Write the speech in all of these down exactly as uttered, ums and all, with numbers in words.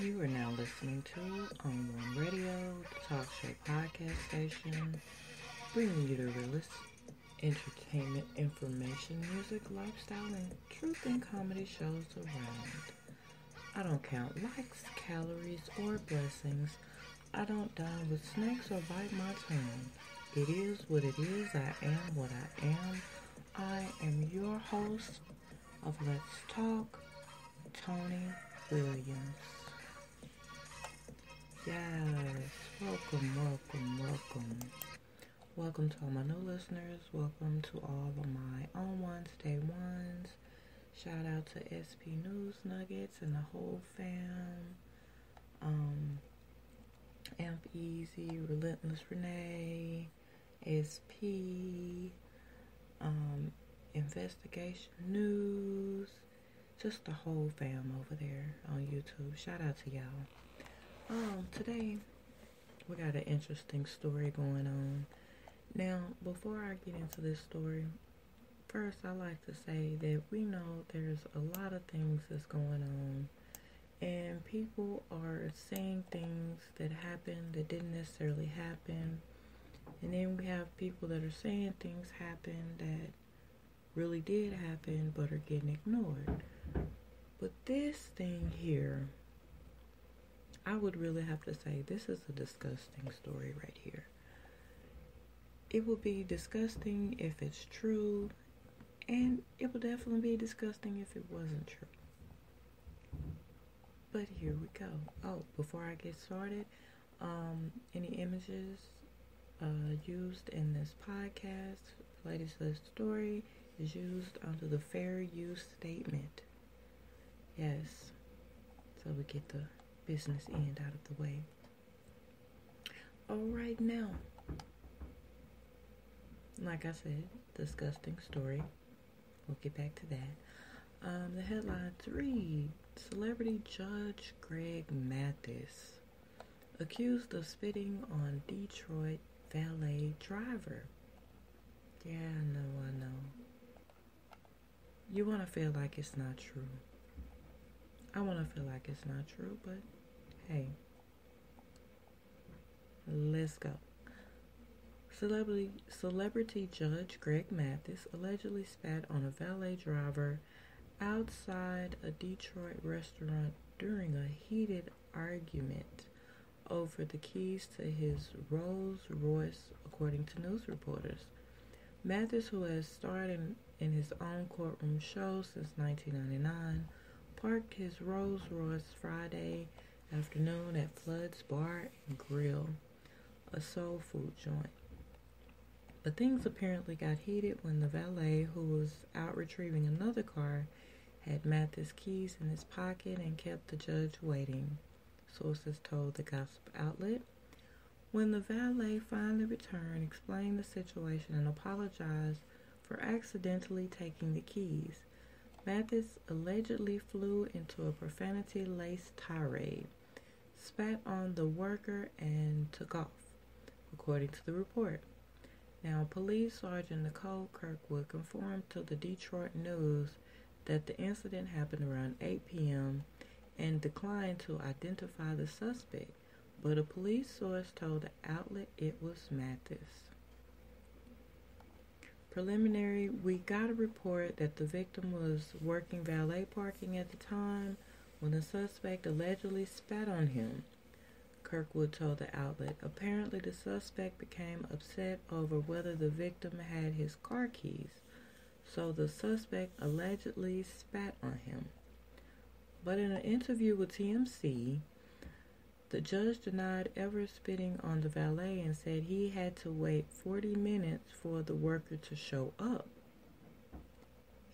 You are now listening to On One Radio, the talk show podcast station, bringing you the realest entertainment, information, music, lifestyle, and truth and comedy shows around. I don't count likes, calories, or blessings. I don't dine with snacks or bite my tongue. It is what it is. I am what I am. I am your host of Let's Talk, Tony Williams. Yes, welcome, welcome, welcome. Welcome to all my new listeners. Welcome to all of my On Ones, Day Ones. Shout out to S P News Nuggets and the whole fam. Um, Amp Easy, Relentless Renee, S P, um, Investigation News. Just the whole fam over there on YouTube. Shout out to y'all. Um, today, we got an interesting story going on. Now, before I get into this story, first I like to say that we know there's a lot of things that's going on, and people are seeing things that happened that didn't necessarily happen, and then we have people that are saying things happen that really did happen but are getting ignored. But this thing here, I would really have to say this is a disgusting story right here. It will be disgusting if it's true, and it will definitely be disgusting if it wasn't true. But here we go. Oh, before I get started, um, any images uh, used in this podcast related to this story is used under the fair use statement. Yes. So we get the business end out of the way. All right, now, like I said, disgusting story. We'll get back to that. Um, the headline three, celebrity judge Greg Mathis accused of spitting on Detroit valet driver. Yeah, I know, I know. You want to feel like it's not true. I want to feel like it's not true, but hey, let's go. Celebrity, celebrity judge Greg Mathis allegedly spat on a valet driver outside a Detroit restaurant during a heated argument over the keys to his Rolls-Royce, according to news reporters. Mathis, who has starred in, in his own courtroom show since nineteen ninety-nine, parked his Rolls-Royce Friday afternoon at Flood's Bar and Grill, a soul food joint. But things apparently got heated when the valet, who was out retrieving another car, had Mathis' keys in his pocket and kept the judge waiting, sources told the gossip outlet. When the valet finally returned, explained the situation and apologized for accidentally taking the keys, Mathis allegedly flew into a profanity-laced tirade, spat on the worker, and took off, according to the report. Now, Police Sergeant Nicole Kirkwood confirmed to the Detroit News that the incident happened around eight p.m. and declined to identify the suspect, but a police source told the outlet it was Mathis. Preliminary, we got a report that the victim was working valet parking at the time when the suspect allegedly spat on him, Kirkwood told the outlet. Apparently, the suspect became upset over whether the victim had his car keys, so the suspect allegedly spat on him. But in an interview with T M C, the judge denied ever spitting on the valet and said he had to wait forty minutes for the worker to show up.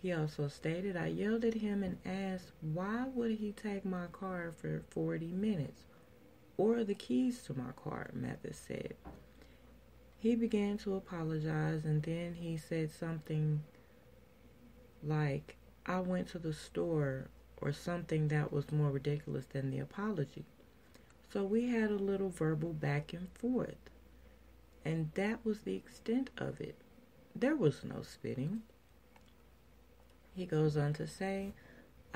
He also stated, "I yelled at him and asked, why would he take my car for forty minutes? Or the keys to my car," Mathis said. He began to apologize, and then he said something like, "I went to the store," or something that was more ridiculous than the apology. So we had a little verbal back and forth, and that was the extent of it. There was no spitting. He goes on to say,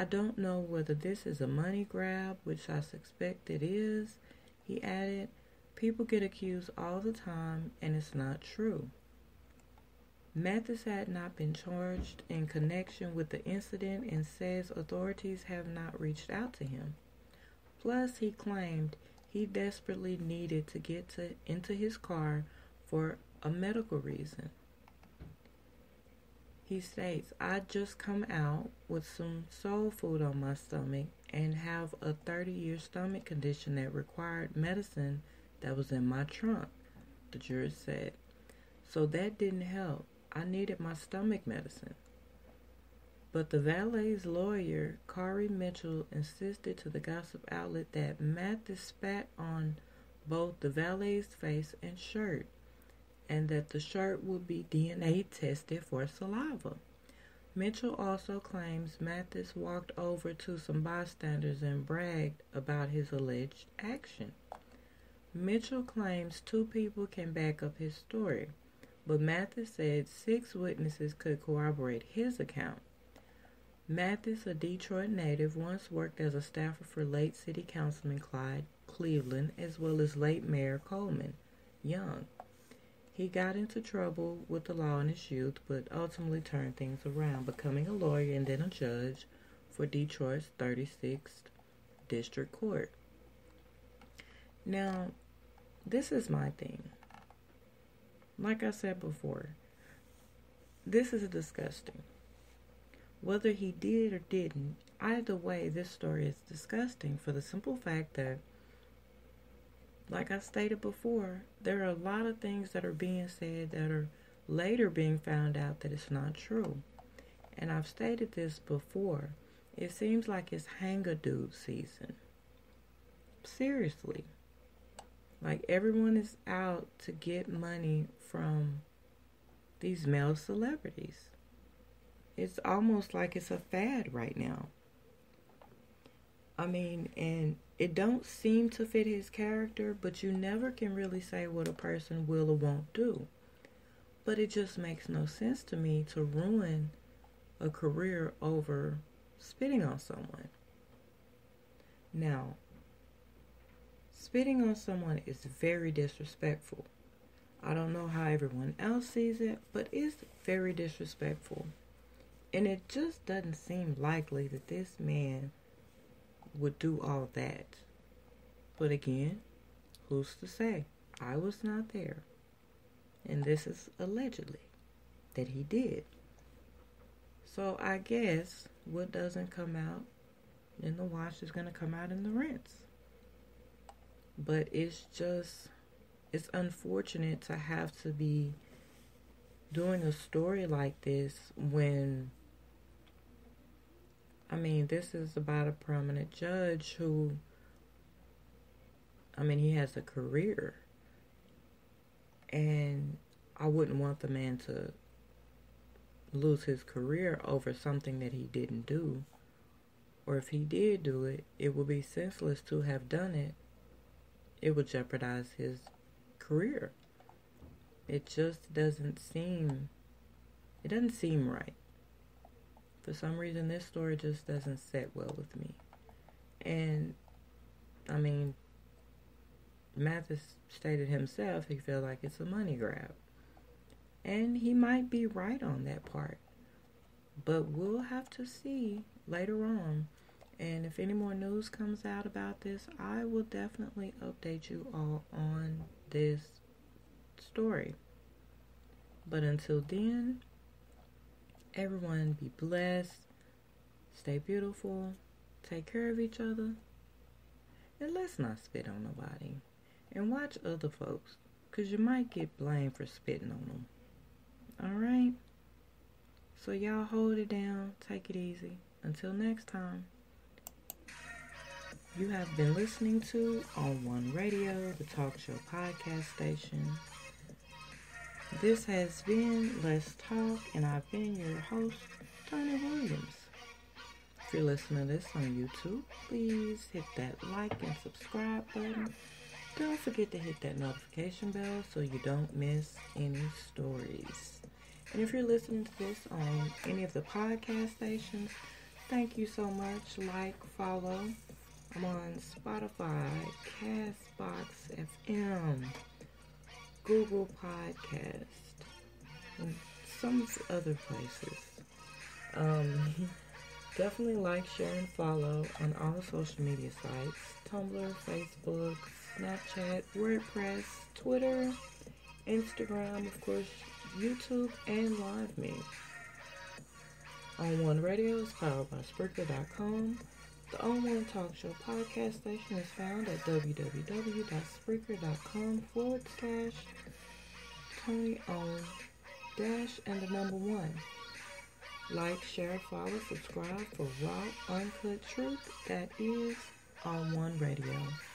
I don't know whether this is a money grab, which I suspect it is, he added. People get accused all the time, and it's not true. Mathis had not been charged in connection with the incident and says authorities have not reached out to him. Plus, he claimed he desperately needed to get to, into his car for a medical reason. He states, I just come out with some soul food on my stomach and have a thirty-year stomach condition that required medicine that was in my trunk, the juror said. So that didn't help. I needed my stomach medicine. But the valet's lawyer, Cory Mitchell, insisted to the gossip outlet that Mathis spat on both the valet's face and shirt, and that the shirt would be D N A tested for saliva. Mitchell also claims Mathis walked over to some bystanders and bragged about his alleged action. Mitchell claims two people can back up his story, but Mathis said six witnesses could corroborate his account. Mathis, a Detroit native, once worked as a staffer for late City Councilman Clyde Cleveland as well as late Mayor Coleman Young. He got into trouble with the law in his youth, but ultimately turned things around, becoming a lawyer and then a judge for Detroit's thirty-sixth District Court. Now, this is my thing. Like I said before, this is disgusting. Whether he did or didn't, either way, this story is disgusting for the simple fact that, like I stated before, there are a lot of things that are being said that are later being found out that it's not true. And I've stated this before. It seems like it's hang a dude season. Seriously. Like, everyone is out to get money from these male celebrities. It's almost like it's a fad right now. I mean, and it don't seem to fit his character, but you never can really say what a person will or won't do. But it just makes no sense to me to ruin a career over spitting on someone. Now, spitting on someone is very disrespectful. I don't know how everyone else sees it, but it's very disrespectful. And it just doesn't seem likely that this man would do all that. But again, who's to say? I was not there. And this is allegedly that he did. So I guess what doesn't come out in the wash is going to come out in the rinse. But it's just, it's unfortunate to have to be doing a story like this when, I mean, this is about a prominent judge who, I mean, he has a career. And I wouldn't want the man to lose his career over something that he didn't do. Or if he did do it, it would be senseless to have done it. It would jeopardize his career. It just doesn't seem, it doesn't seem right. For some reason, this story just doesn't sit well with me. And, I mean, Mathis stated himself he felt like it's a money grab. And he might be right on that part. But we'll have to see later on. And if any more news comes out about this, I will definitely update you all on this story. But until then, everyone be blessed, stay beautiful, take care of each other, and let's not spit on nobody. And watch other folks, because you might get blamed for spitting on them. Alright? So y'all hold it down, take it easy. Until next time, you have been listening to On One Radio, the talk show podcast station. This has been Let's Talk, and I've been your host, Tony Williams. If you're listening to this on YouTube, please hit that like and subscribe button. Don't forget to hit that notification bell so you don't miss any stories. And if you're listening to this on any of the podcast stations, Thank you so much. Like, follow. I'm on Spotify, Castbox F M, Google Podcast, and some other places. Um, definitely like, share, and follow on all social media sites. Tumblr, Facebook, Snapchat, WordPress, Twitter, Instagram, of course, YouTube, and LiveMe. On One Radio is powered by Spirka dot com. The On One Talk Show podcast station is found at www.Spirka.com forward slash Tony On dash and the number one. Like, share, follow, subscribe for raw, uncut truth that is On One Radio.